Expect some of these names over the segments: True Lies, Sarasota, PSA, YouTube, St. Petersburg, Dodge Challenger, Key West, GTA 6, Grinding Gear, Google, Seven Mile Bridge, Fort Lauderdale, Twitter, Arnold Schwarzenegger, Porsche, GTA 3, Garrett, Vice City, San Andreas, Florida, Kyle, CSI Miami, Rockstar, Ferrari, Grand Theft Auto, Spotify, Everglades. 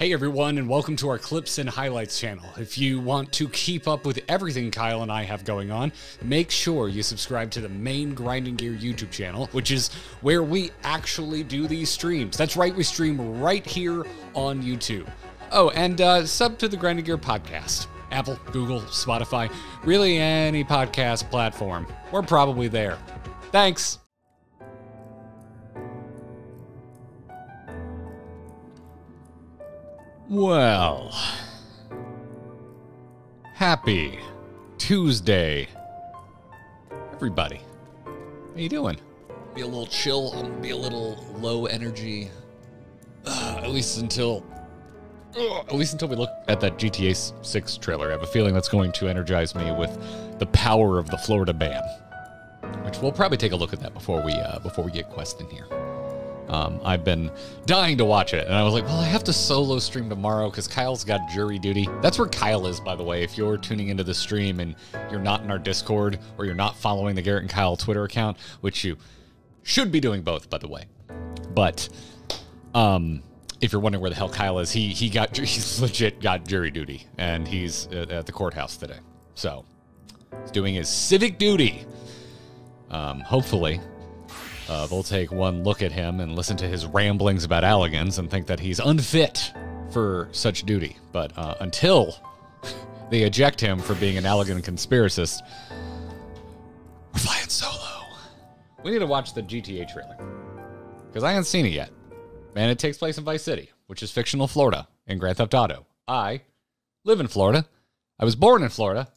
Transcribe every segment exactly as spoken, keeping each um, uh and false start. Hey everyone, and welcome to our Clips and Highlights channel. If you want to keep up with everything Kyle and I have going on, make sure you subscribe to the main Grinding Gear YouTube channel, which is where we actually do these streams. That's right, we stream right here on YouTube. Oh, and uh, sub to the Grinding Gear podcast. Apple, Google, Spotify, really any podcast platform. We're probably there. Thanks. Well, happy Tuesday, everybody. How you doing? Be a little chill. I'm gonna be a little low energy, uh, at least until uh, at least until we look at that G T A six trailer. I have a feeling that's going to energize me with the power of the Florida ban, which we'll probably take a look at that before we uh, before we get Quest in here. Um, I've been dying to watch it, and I was like, well, I have to solo stream tomorrow because Kyle's got jury duty. That's where Kyle is, by the way. If you're tuning into the stream and you're not in our Discord or you're not following the Garrett and Kyle Twitter account, which you should be doing both, by the way. But um, if you're wondering where the hell Kyle is, he he got he's legit got jury duty, and he's at the courthouse today. So he's doing his civic duty. Um, hopefully. Uh, they'll take one look at him and listen to his ramblings about Allegans and think that he's unfit for such duty. But uh, until they eject him for being an Allegan conspiracist, we're flying solo. We need to watch the G T A trailer, because I haven't seen it yet. Man, it takes place in Vice City, which is fictional Florida in Grand Theft Auto. I live in Florida. I was born in Florida.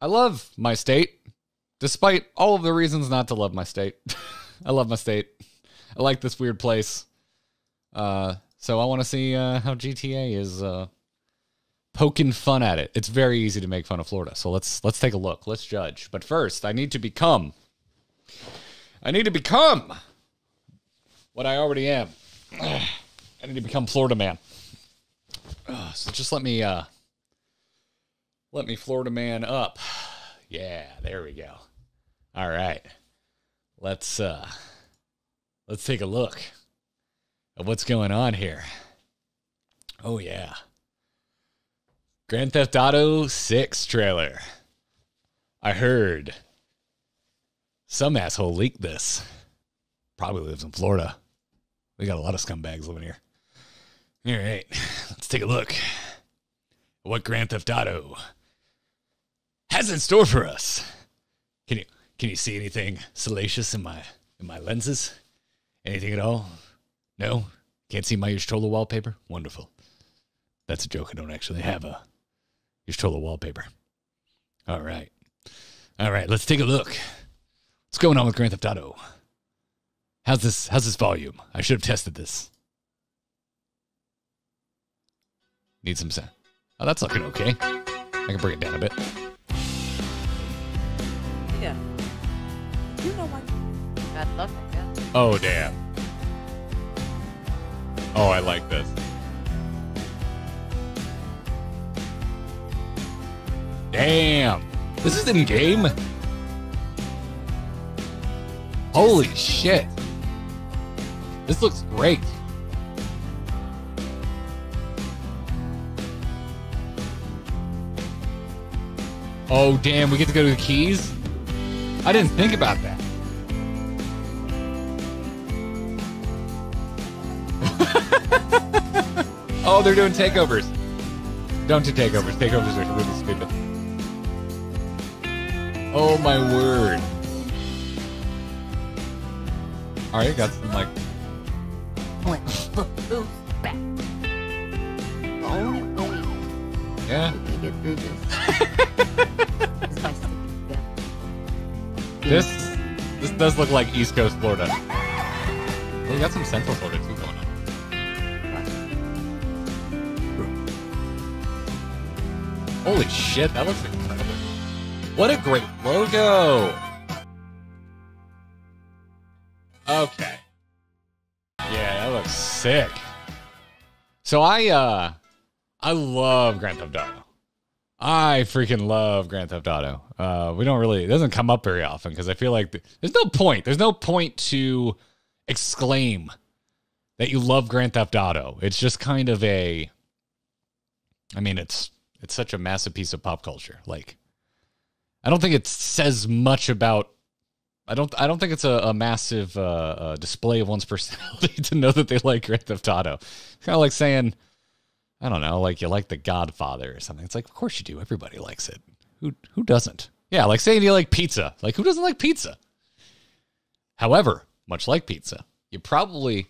I love my state. Despite all of the reasons not to love my state. I love my state. I like this weird place. Uh, so I want to see uh, how G T A is uh, poking fun at it. It's very easy to make fun of Florida. So let's let's take a look. Let's judge. But first, I need to become. I need to become what I already am. I need to become Florida man. Uh, so just let me, uh, let me Florida man up. Yeah, there we go. All right. Let's uh let's take a look at what's going on here. Oh yeah. Grand Theft Auto six trailer. I heard some asshole leaked this. Probably lives in Florida. We got a lot of scumbags living here. All right. Let's take a look at what Grand Theft Auto has in store for us. Can you can you see anything salacious in my in my lenses? Anything at all? No? Can't see my Ushtola wallpaper? Wonderful. That's a joke. I don't actually have a Ushtola wallpaper. All right. All right, let's take a look. What's going on with Grand Theft Auto? How's this how's this volume? I should have tested this. Need some sound. Oh, that's looking okay. I can bring it down a bit. Yeah. You know what? God love it, yeah. Oh damn. Oh, I like this. Damn. This is in game. Holy shit. This looks great. Oh damn, we get to go to the Keys? I didn't think about that. Oh, they're doing takeovers. Don't do takeovers. Takeovers are really stupid. Oh my word. All right, got some like. Yeah. This this does look like East Coast Florida. Oh, we got some Central Florida too going on. Holy shit, that looks incredible. What a great logo. Okay. Yeah, that looks sick. So I uh I love Grand Theft Auto. I freaking love Grand Theft Auto. Uh, we don't really, it doesn't come up very often because I feel like th there's no point. There's no point to exclaim that you love Grand Theft Auto. It's just kind of a, I mean, it's it's such a massive piece of pop culture. Like, I don't think it says much about, I don't I don't think it's a, a massive uh, uh, display of one's personality to know that they like Grand Theft Auto. It's kind of like saying, I don't know, like you like The Godfather or something. It's like, of course you do. Everybody likes it. Who who doesn't? Yeah, like saying you like pizza. Like, who doesn't like pizza? However, much like pizza, you probably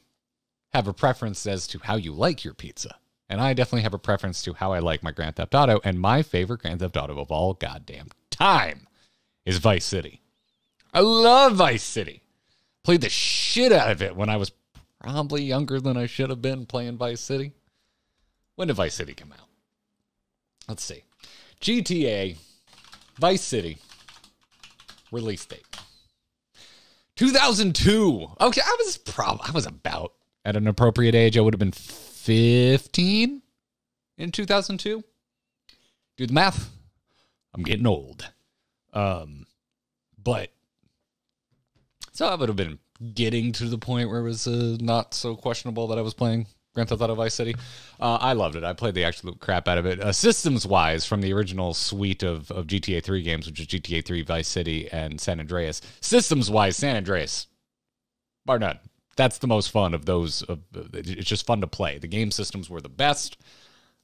have a preference as to how you like your pizza. And I definitely have a preference to how I like my Grand Theft Auto. And my favorite Grand Theft Auto of all goddamn time is Vice City. I love Vice City. Played the shit out of it when I was probably younger than I should have been playing Vice City. When did Vice City come out? Let's see. G T A, Vice City, release date. two thousand two. Okay, I was prob- I was about at an appropriate age. I would have been fifteen in two thousand two. Do the math. I'm getting old. Um, but so I would have been getting to the point where it was uh, not so questionable that I was playing Grand Theft Auto Vice City. Uh, I loved it. I played the absolute crap out of it. Uh, Systems-wise, from the original suite of, of G T A three games, which is G T A three, Vice City, and San Andreas. Systems-wise, San Andreas, bar none. That's the most fun of those. Of, it's just fun to play. The game systems were the best.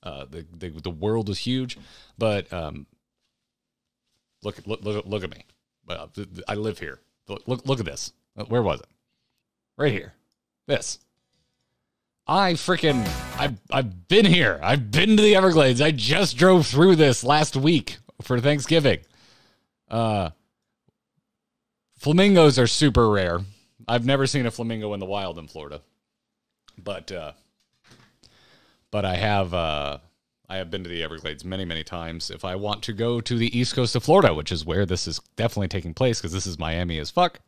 Uh, the, the the world is huge. But um, look, look, look, look at me. Uh, I live here. Look, look, look at this. Where was it? Right here. This. I freaking, I've, I've been here. I've been to the Everglades. I just drove through this last week for Thanksgiving. Uh, flamingos are super rare. I've never seen a flamingo in the wild in Florida, but, uh, but I have, uh, I have been to the Everglades many, many times. If I want to go to the east coast of Florida, which is where this is definitely taking place, because this is Miami as fuck,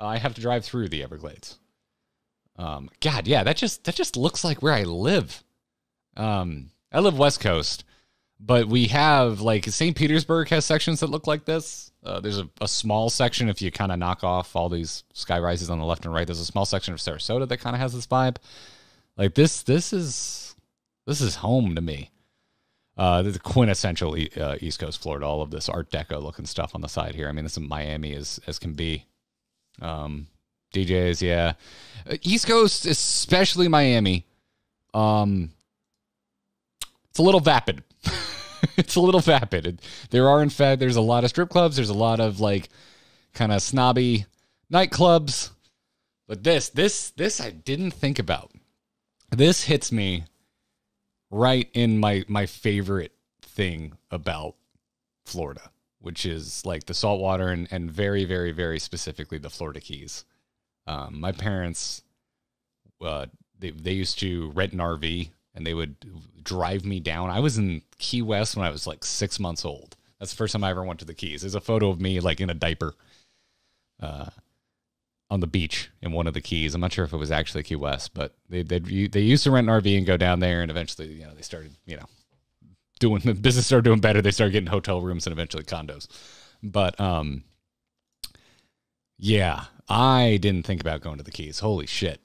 uh, I have to drive through the Everglades. Um, God, yeah, that just, that just looks like where I live. Um, I live West Coast, but we have like Saint Petersburg has sections that look like this. Uh, there's a, a small section. If you kind of knock off all these sky rises on the left and right, there's a small section of Sarasota that kind of has this vibe. Like this, this is, this is home to me. Uh, the quintessential e uh, East Coast Florida, all of this Art Deco looking stuff on the side here. I mean, it's in Miami as, as can be. Um, D Js, yeah. East Coast, especially Miami, um, it's a little vapid. It's a little vapid. There are, in fact, there's a lot of strip clubs. There's a lot of, like, kind of snobby nightclubs. But this, this, this I didn't think about. This hits me right in my, my favorite thing about Florida, which is, like, the saltwater and, and very, very, very specifically the Florida Keys. Um, my parents, uh, they, they used to rent an R V and they would drive me down. I was in Key West when I was like six months old. That's the first time I ever went to the Keys. There's a photo of me like in a diaper, uh, on the beach in one of the Keys. I'm not sure if it was actually Key West, but they, they, they used to rent an R V and go down there. And eventually, you know, they started, you know, doing the business started doing better. They started getting hotel rooms and eventually condos. But, um, yeah, I didn't think about going to the Keys. Holy shit.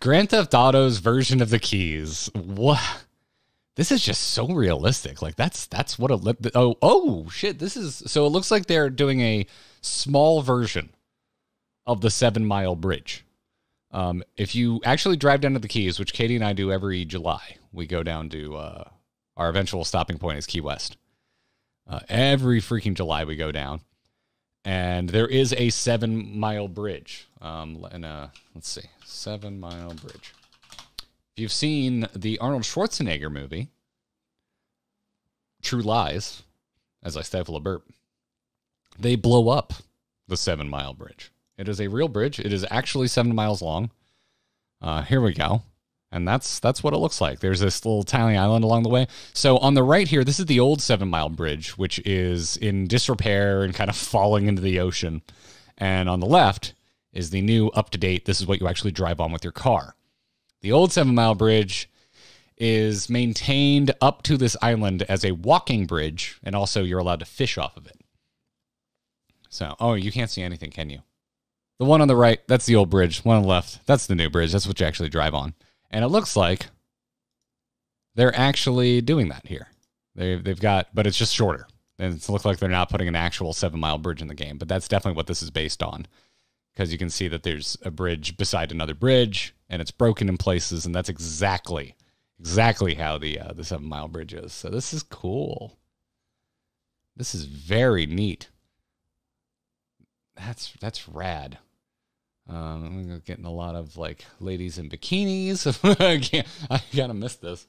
Grand Theft Auto's version of the Keys. What? This is just so realistic. Like that's, that's what a, oh, oh shit. This is, so it looks like they're doing a small version of the Seven Mile Bridge. Um, if you actually drive down to the Keys, which Katie and I do every July, we go down to, uh, our eventual stopping point is Key West. Uh, every freaking July we go down. And there is a seven mile bridge. Um, and uh, let's see, seven mile bridge. If you've seen the Arnold Schwarzenegger movie, True Lies, as I stifle a burp, they blow up the seven mile bridge. It is a real bridge. It is actually seven miles long. Uh, here we go. And that's that's what it looks like. There's this little tiny island along the way. So on the right here, this is the old Seven Mile Bridge, which is in disrepair and kind of falling into the ocean. And on the left is the new up-to-date. This is what you actually drive on with your car. The old Seven Mile Bridge is maintained up to this island as a walking bridge, and also you're allowed to fish off of it. So, oh, you can't see anything, can you? The one on the right, that's the old bridge. One on the left, that's the new bridge. That's what you actually drive on. And it looks like they're actually doing that here. They, they've got, but it's just shorter. And it looks like they're not putting an actual Seven Mile Bridge in the game, but that's definitely what this is based on. Because you can see that there's a bridge beside another bridge, and it's broken in places, and that's exactly, exactly how the uh, the Seven Mile Bridge is. So this is cool. This is very neat. That's that's rad. Um, I'm getting a lot of like ladies in bikinis. I can't, I gotta miss this.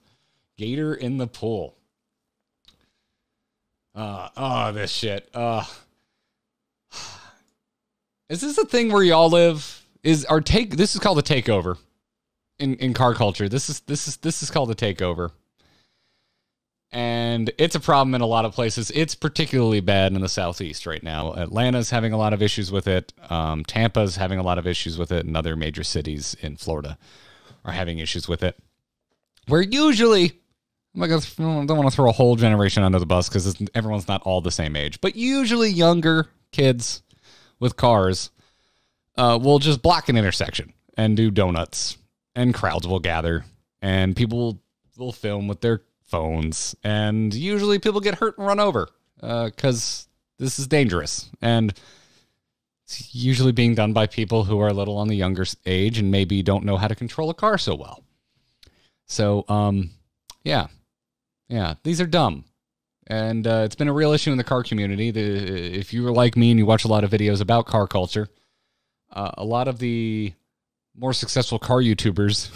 Gator in the pool. Uh, oh, this shit. Uh, is this a thing where y'all live? Is our take? This is called a takeover in in car culture. This is this is this is called a takeover, and it's a problem in a lot of places. It's particularly bad in the Southeast right now. Atlanta's having a lot of issues with it. Um, Tampa's having a lot of issues with it, and other major cities in Florida are having issues with it. Where usually. I don't want to throw a whole generation under the bus because everyone's not all the same age. But usually younger kids with cars uh, will just block an intersection and do donuts. And crowds will gather. And people will film with their phones. And usually people get hurt and run over because uh, this is dangerous. And it's usually being done by people who are a little on the younger age and maybe don't know how to control a car so well. So, um, yeah. Yeah, these are dumb. And uh, it's been a real issue in the car community. The, if you were like me and you watch a lot of videos about car culture, uh, a lot of the more successful car YouTubers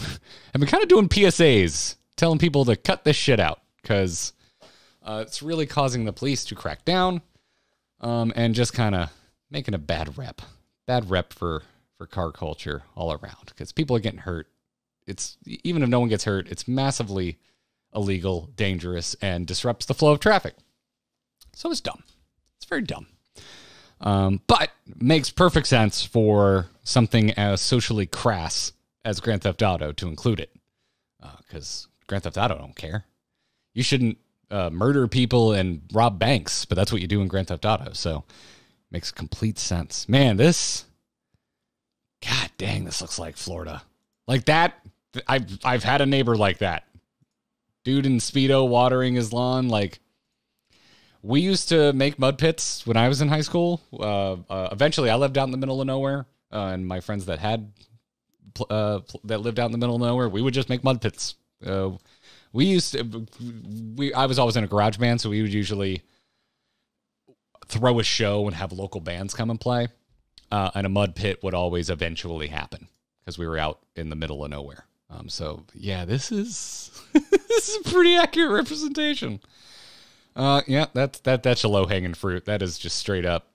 have been kind of doing P S As, telling people to cut this shit out because uh, it's really causing the police to crack down um, and just kind of making a bad rep. Bad rep for, for car culture all around because people are getting hurt. It's even if no one gets hurt, it's massively illegal, dangerous, and disrupts the flow of traffic. So it's dumb. It's very dumb. Um, but makes perfect sense for something as socially crass as Grand Theft Auto to include it. Because uh, Grand Theft Auto don't care. You shouldn't uh, murder people and rob banks, but that's what you do in Grand Theft Auto. So it makes complete sense. Man, this... God dang, this looks like Florida. Like that, I've, I've had a neighbor like that. Dude in Speedo watering his lawn. Like, we used to make mud pits when I was in high school. Uh, uh, eventually, I lived out in the middle of nowhere, uh, and my friends that had uh, that lived out in the middle of nowhere, we would just make mud pits. Uh, we used to. We I was always in a garage band, so we would usually throw a show and have local bands come and play, uh, and a mud pit would always eventually happen because we were out in the middle of nowhere. Um, so yeah, this is this is a pretty accurate representation. Uh, yeah, that's that that's a low hanging fruit. That is just straight up,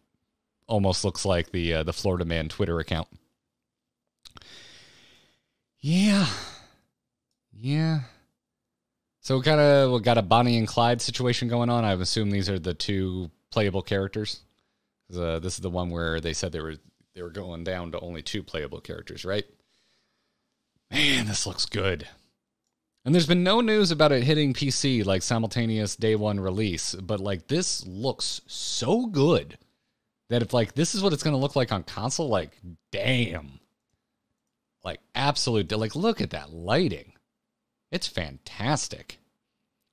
almost looks like the uh, the Florida Man Twitter account. Yeah, yeah. So we got a we got a Bonnie and Clyde situation going on. I assume these are the two playable characters. Uh, this is the one where they said they were they were going down to only two playable characters, right? Man, this looks good. And there's been no news about it hitting P C, like simultaneous day one release. But like this looks so good that if like this is what it's going to look like on console, like damn. Like absolute, like look at that lighting. It's fantastic.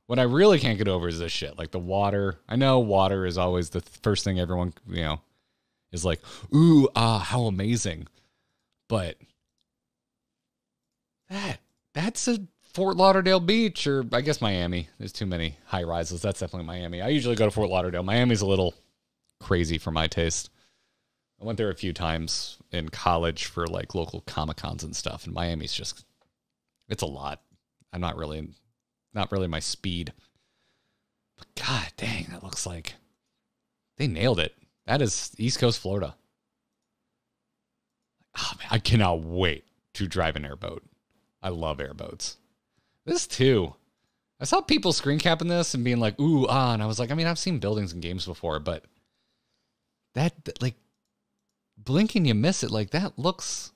What I really can't get over is this shit, like the water. I know water is always the first thing everyone, you know, is like, ooh, ah, how amazing. But... That that's a Fort Lauderdale Beach, or I guess Miami. There's too many high rises. That's definitely Miami. I usually go to Fort Lauderdale. Miami's a little crazy for my taste. I went there a few times in college for like local Comic-Cons and stuff. And Miami's just, it's a lot. I'm not really, not really my speed. But God dang, that looks like they nailed it. That is East Coast Florida. Oh man, I cannot wait to drive an airboat. I love airboats. This too. I saw people screen capping this and being like, ooh, ah, and I was like, I mean, I've seen buildings and games before, but that, that like, blinking, you miss it. Like that looks,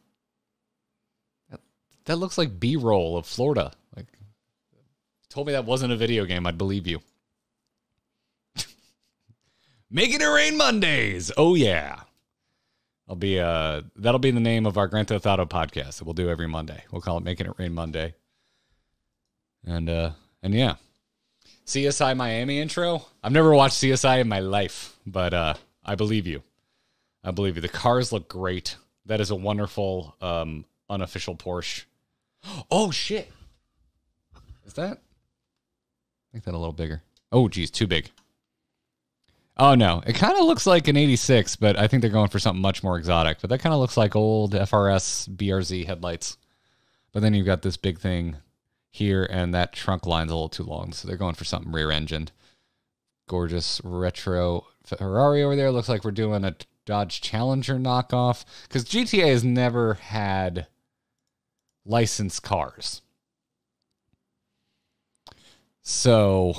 that, that looks like B-roll of Florida. Like told me that wasn't a video game. I'd believe you. Making it rain Mondays. Oh yeah. I'll be uh that'll be the name of our Grand Theft Auto podcast that we'll do every Monday. We'll call it Making It Rain Monday. And uh and yeah. C S I Miami intro. I've never watched C S I in my life, but uh I believe you. I believe you. The cars look great. That is a wonderful um unofficial Porsche. Oh shit. Is that? Make that a little bigger. Oh geez, too big. Oh no, it kind of looks like an eighty-six, but I think they're going for something much more exotic. But that kind of looks like old F R S B R Z headlights. But then you've got this big thing here, and that trunk line's a little too long, so they're going for something rear-engined. Gorgeous retro Ferrari over there. Looks like we're doing a Dodge Challenger knockoff, because G T A has never had licensed cars. So...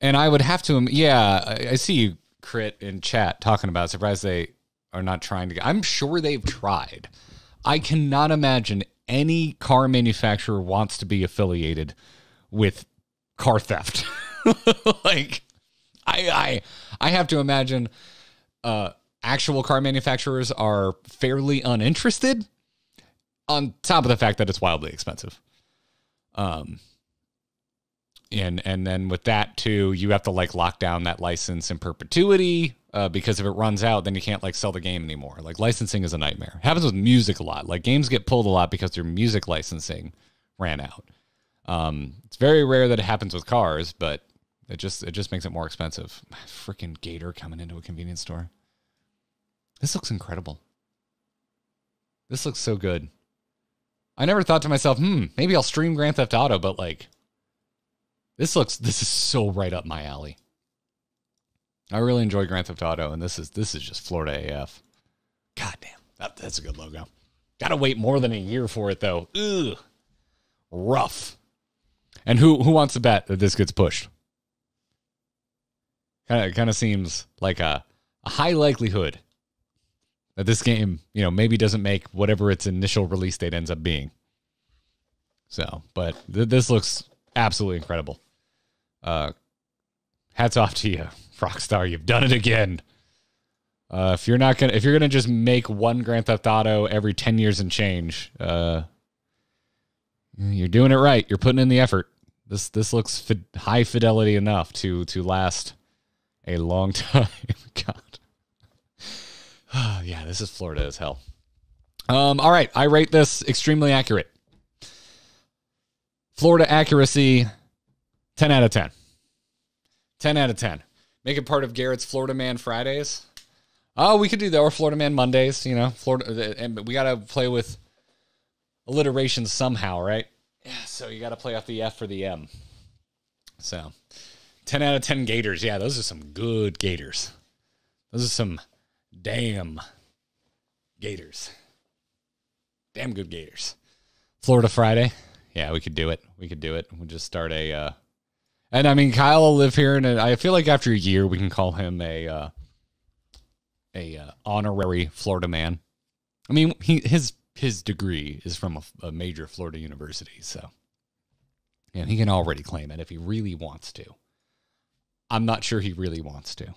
And I would have to, yeah, I, I see you, Crit, in chat talking about it. Surprised they are not trying to get, I'm sure they've tried. I cannot imagine any car manufacturer wants to be affiliated with car theft. Like, I, I, I have to imagine uh, actual car manufacturers are fairly uninterested, on top of the fact that it's wildly expensive. Um. And and then with that, too, you have to, like, lock down that license in perpetuity uh, because if it runs out, then you can't, like, sell the game anymore. Like, licensing is a nightmare. It happens with music a lot. Like, games get pulled a lot because their music licensing ran out. Um, it's very rare that it happens with cars, but it just, it just makes it more expensive. Freaking gator coming into a convenience store. This looks incredible. This looks so good. I never thought to myself, hmm, maybe I'll stream Grand Theft Auto, but, like... This looks, this is so right up my alley. I really enjoy Grand Theft Auto, and this is this is just Florida A F. Goddamn, that, that's a good logo. Gotta wait more than a year for it, though. Ugh, rough. And who who wants to bet that this gets pushed? Kind of kind of seems like a, a high likelihood that this game, you know, maybe doesn't make whatever its initial release date ends up being. So, but th this looks. Absolutely incredible. Uh, hats off to you, Rockstar. You've done it again. Uh, if you're not gonna, if you're gonna just make one Grand Theft Auto every ten years and change, uh, you're doing it right. You're putting in the effort. This this looks fi- high fidelity enough to to last a long time. God, yeah, this is Florida as hell. Um, all right, I rate this extremely accurate. Florida accuracy, ten out of ten. ten out of ten. Make it part of Garrett's Florida Man Fridays. Oh, we could do that, or Florida Man Mondays, you know. Florida, and we got to play with alliteration somehow, right? Yeah, so you got to play off the F or the M. So, ten out of ten gators. Yeah, those are some good gators. Those are some damn gators. Damn good gators. Florida Friday. Yeah, we could do it. We could do it. We'll just start a, uh, and I mean, Kyle will live here, and I feel like after a year, we can call him a, uh, a uh, honorary Florida man. I mean, he his his degree is from a, a major Florida university, so, and he can already claim it if he really wants to. I'm not sure he really wants to,